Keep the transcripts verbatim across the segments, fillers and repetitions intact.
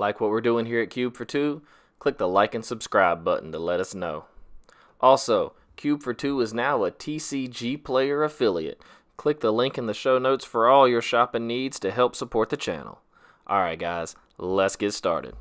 Like what we're doing here at Cube for Two? Click the like and subscribe button to let us know. Also, Cube for Two is now a T C G Player affiliate. Click the link in the show notes for all your shopping needs to help support the channel. Alright guys, let's get started.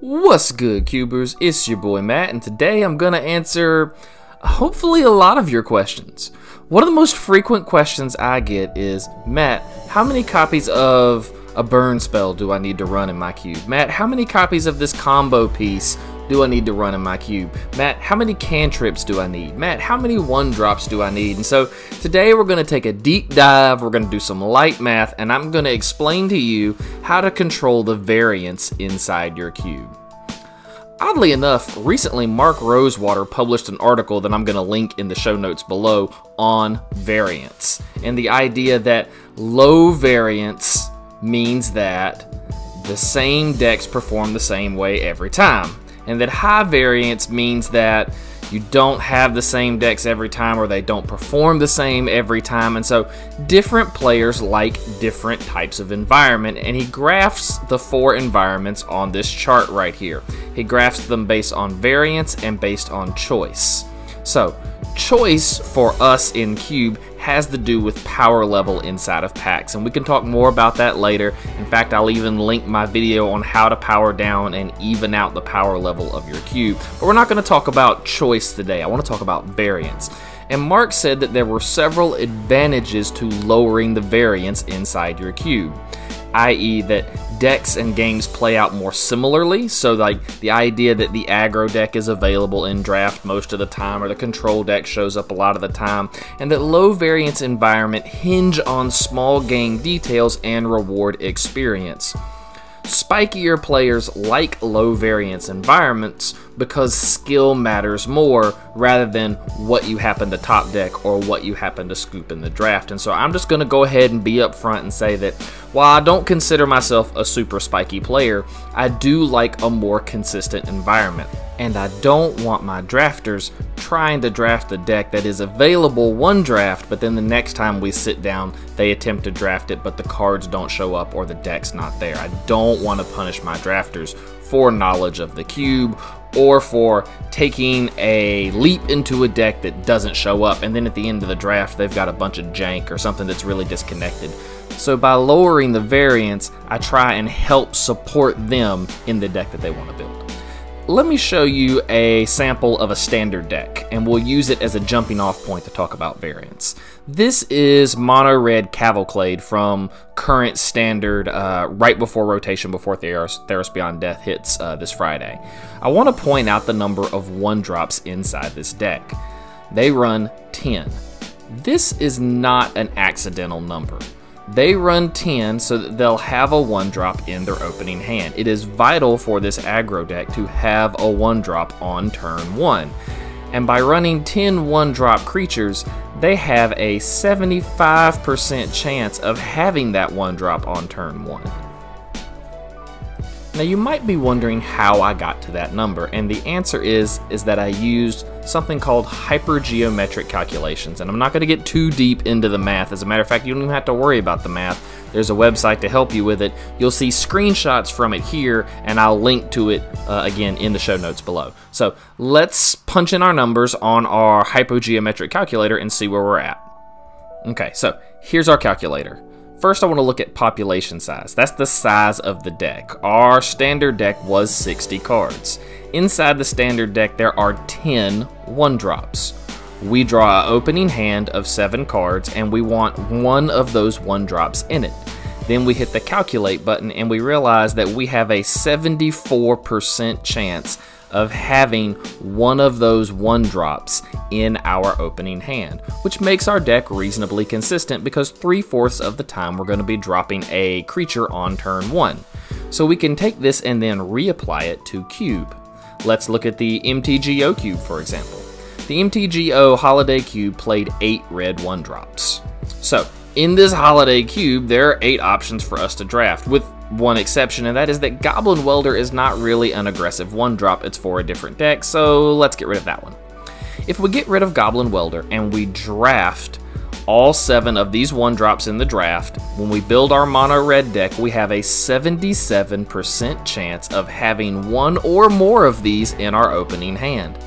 What's good, Cubers? It's your boy Matt, and today I'm gonna answer hopefully a lot of your questions. One of the most frequent questions I get is, Matt, how many copies of a burn spell do I need to run in my cube? Matt, how many copies of this combo piece do I need to run in my cube? Matt, how many cantrips do I need? Matt, how many one drops do I need? And so today we're gonna take a deep dive, we're gonna do some light math, and I'm gonna explain to you how to control the variance inside your cube. Oddly enough, recently Mark Rosewater published an article that I'm going to link in the show notes below on variance, and the idea that low variance means that the same decks perform the same way every time, and that high variance means that you don't have the same decks every time, or they don't perform the same every time. And so different players like different types of environment, and he graphs the four environments on this chart right here. He graphs them based on variance and based on choice. So choice for us in Cube has to do with power level inside of packs, and we can talk more about that later. In fact, I'll even link my video on how to power down and even out the power level of your cube. But we're not going to talk about choice today. I want to talk about variance. And Mark said that there were several advantages to lowering the variance inside your cube, that is that decks and games play out more similarly. So like the idea that the aggro deck is available in draft most of the time, or the control deck shows up a lot of the time, and that low variance environment hinge on small game details and reward experience. Spikier players like low variance environments because skill matters more rather than what you happen to top deck or what you happen to scoop in the draft. And so I'm just going to go ahead and be upfront and say that while I don't consider myself a super spiky player, I do like a more consistent environment. And I don't want my drafters trying to draft a deck that is available one draft, but then the next time we sit down, they attempt to draft it, but the cards don't show up or the deck's not there. I don't want to punish my drafters for knowledge of the cube or for taking a leap into a deck that doesn't show up, and then at the end of the draft, they've got a bunch of jank or something that's really disconnected. So by lowering the variance, I try and help support them in the deck that they want to build. Let me show you a sample of a standard deck, and we'll use it as a jumping off point to talk about variance. This is Mono Red Cavalcade from current standard uh, right before rotation, before Theros, Theros Beyond Death hits uh, this Friday. I want to point out the number of one drops inside this deck. They run ten. This is not an accidental number. They run ten so that they'll have a one drop in their opening hand. It is vital for this aggro deck to have a one drop on turn one. And by running ten one drop creatures, they have a seventy-five percent chance of having that one drop on turn one. Now you might be wondering how I got to that number, and the answer is, is that I used something called hypergeometric calculations, and I'm not going to get too deep into the math. As a matter of fact, you don't even have to worry about the math. There's a website to help you with it. You'll see screenshots from it here, and I'll link to it uh, again in the show notes below. So let's punch in our numbers on our hypergeometric calculator and see where we're at. Okay, so here's our calculator. First, I want to look at population size. That's the size of the deck. Our standard deck was sixty cards. Inside the standard deck, there are ten one-drops. We draw an opening hand of seven cards, and we want one of those one-drops in it. Then we hit the calculate button, and we realize that we have a seventy-four percent chance of having one of those one drops in our opening hand, which makes our deck reasonably consistent because three-fourths of the time we're going to be dropping a creature on turn one. So we can take this and then reapply it to Cube. Let's look at the M T G O Cube, for example. The M T G O Holiday Cube played eight red one drops. So in this Holiday Cube, there are eight options for us to draft, with one exception, and that is that Goblin Welder is not really an aggressive one-drop, it's for a different deck, so let's get rid of that one. If we get rid of Goblin Welder and we draft all seven of these one-drops in the draft, when we build our mono-red deck, we have a seventy-seven percent chance of having one or more of these in our opening hand.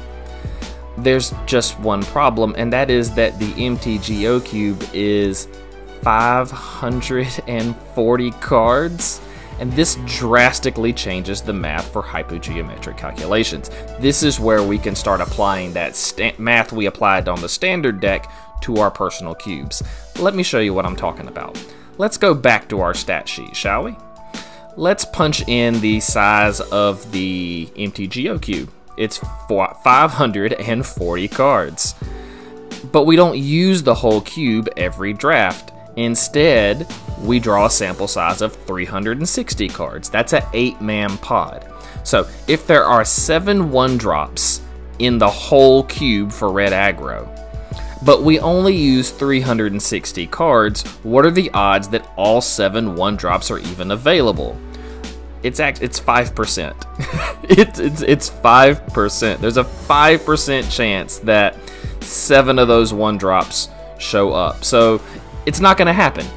There's just one problem, and that is that the M T G O cube is five hundred forty cards, and this drastically changes the math for hypogeometric calculations. This is where we can start applying that st- math we applied on the standard deck to our personal cubes. Let me show you what I'm talking about. Let's go back to our stat sheet, shall we? Let's punch in the size of the M T G O cube. It's five hundred forty cards. But we don't use the whole cube every draft. Instead, we draw a sample size of three hundred sixty cards. That's an eight-man pod. So if there are seven one-drops in the whole cube for red aggro, but we only use three hundred sixty cards, what are the odds that all seven one-drops are even available? It's act. It's five percent. It's it's it's five percent. There's a five percent chance that seven of those one drops show up. So it's not going to happen.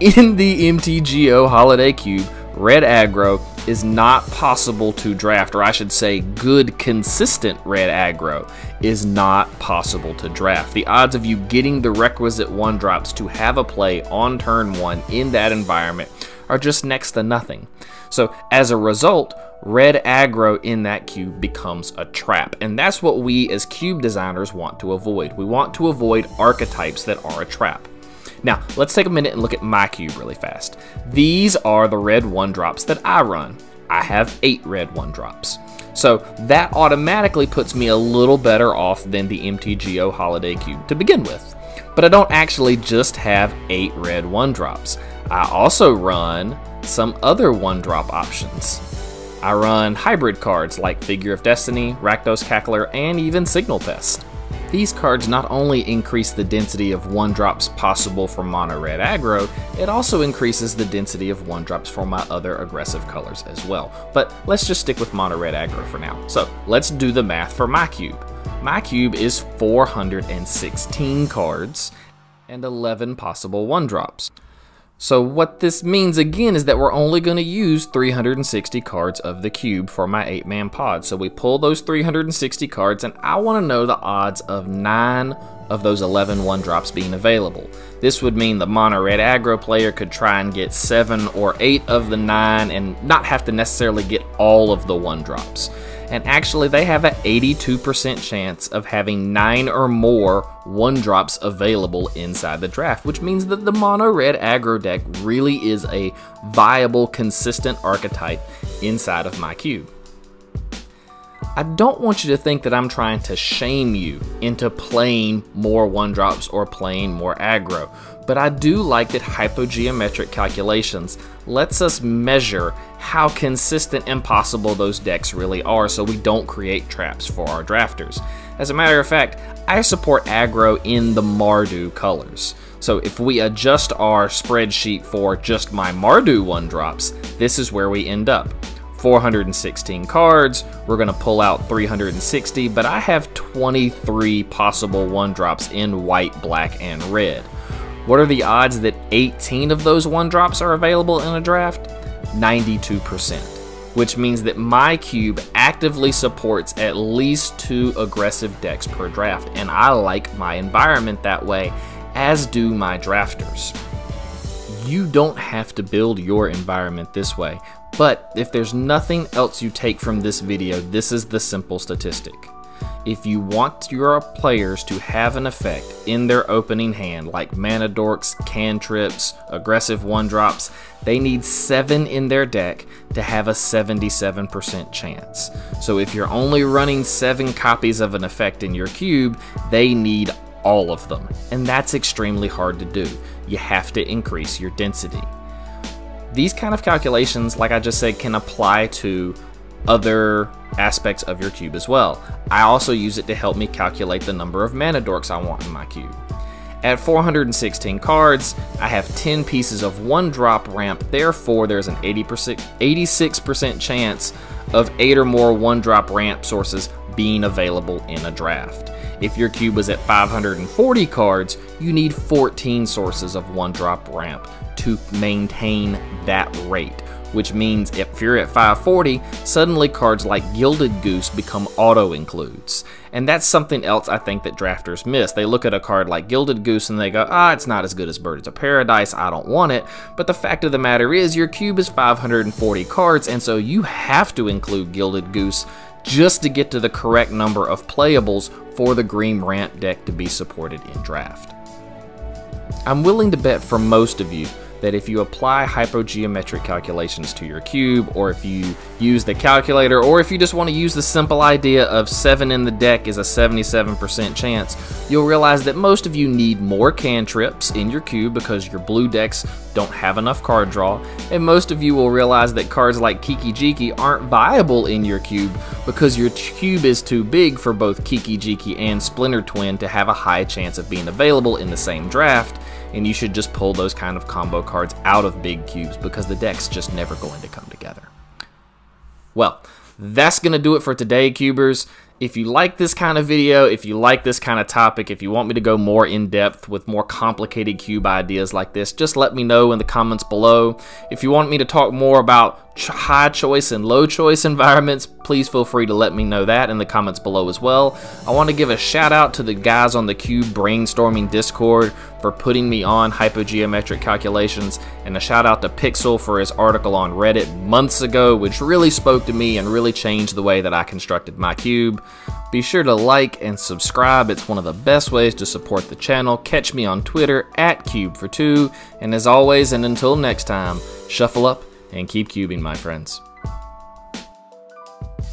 In the M T G O Holiday Cube, red aggro is not possible to draft, or I should say, good consistent red aggro is not possible to draft. The odds of you getting the requisite one drops to have a play on turn one in that environment are just next to nothing. So as a result, red aggro in that cube becomes a trap, and that's what we as cube designers want to avoid. We want to avoid archetypes that are a trap. Now, let's take a minute and look at my cube really fast. These are the red one-drops that I run. I have eight red one-drops. So that automatically puts me a little better off than the M T G O Holiday Cube to begin with. But I don't actually just have eight red one-drops. I also run some other one-drop options. I run hybrid cards like Figure of Destiny, Rakdos Cackler, and even Signal Pest. These cards not only increase the density of one-drops possible for mono-red aggro, it also increases the density of one-drops for my other aggressive colors as well. But let's just stick with mono-red aggro for now. So let's do the math for my cube. My cube is four hundred sixteen cards and eleven possible one-drops. So what this means again is that we're only going to use three hundred sixty cards of the cube for my eight-man pod. So we pull those three hundred sixty cards, and I want to know the odds of nine of those eleven one-drops being available. This would mean the mono-red aggro player could try and get seven or eight of the nine and not have to necessarily get all of the one-drops. And actually, they have an eighty-two percent chance of having nine or more one-drops available inside the draft, which means that the mono-red aggro deck really is a viable, consistent archetype inside of my cube. I don't want you to think that I'm trying to shame you into playing more one-drops or playing more aggro, but I do like that hypogeometric calculations lets us measure how consistent and possible those decks really are, so we don't create traps for our drafters. As a matter of fact, I support aggro in the Mardu colors. So if we adjust our spreadsheet for just my Mardu one-drops, this is where we end up. four hundred sixteen cards, we're going to pull out three hundred sixty, but I have twenty-three possible one-drops in white, black, and red. What are the odds that eighteen of those one-drops are available in a draft? ninety-two percent, which means that my cube actively supports at least two aggressive decks per draft, and I like my environment that way, as do my drafters. You don't have to build your environment this way, but if there's nothing else you take from this video, this is the simple statistic. If you want your players to have an effect in their opening hand, like mana dorks, cantrips, aggressive one-drops, they need seven in their deck to have a seventy-seven percent chance. So if you're only running seven copies of an effect in your cube, they need all of them. And that's extremely hard to do. You have to increase your density. These kind of calculations, like I just said, can apply to other aspects of your cube as well. I also use it to help me calculate the number of mana dorks I want in my cube. At four hundred sixteen cards, I have ten pieces of one drop ramp, therefore there's an eighty-six percent chance of eight or more one drop ramp sources being available in a draft. If your cube was at five hundred forty cards, you need fourteen sources of one drop ramp to maintain that rate, which means if you're at five forty, suddenly cards like Gilded Goose become auto-includes. And that's something else I think that drafters miss. They look at a card like Gilded Goose and they go, ah, it's not as good as Birds of Paradise, I don't want it. But the fact of the matter is, your cube is five hundred forty cards, and so you have to include Gilded Goose just to get to the correct number of playables for the green ramp deck to be supported in draft. I'm willing to bet for most of you that if you apply hypogeometric calculations to your cube, or if you use the calculator, or if you just want to use the simple idea of seven in the deck is a seventy-seven percent chance, you'll realize that most of you need more cantrips in your cube because your blue decks don't have enough card draw, and most of you will realize that cards like Kiki Jiki aren't viable in your cube because your cube is too big for both Kiki Jiki and Splinter Twin to have a high chance of being available in the same draft, and you should just pull those kind of combo cards out of big cubes because the deck's just never going to come together. Well, that's going to do it for today, Cubers. If you like this kind of video, if you like this kind of topic, if you want me to go more in-depth with more complicated cube ideas like this, just let me know in the comments below. If you want me to talk more about high choice and low choice environments, please feel free to let me know that in the comments below as well. I want to give a shout out to the guys on the Cube Brainstorming Discord for putting me on hypogeometric calculations, and a shout out to Pixel for his article on Reddit months ago, which really spoke to me and really changed the way that I constructed my cube. Be sure to like and subscribe. It's one of the best ways to support the channel. Catch me on Twitter at Cube for two. And as always, and until next time, shuffle up and keep cubing, my friends.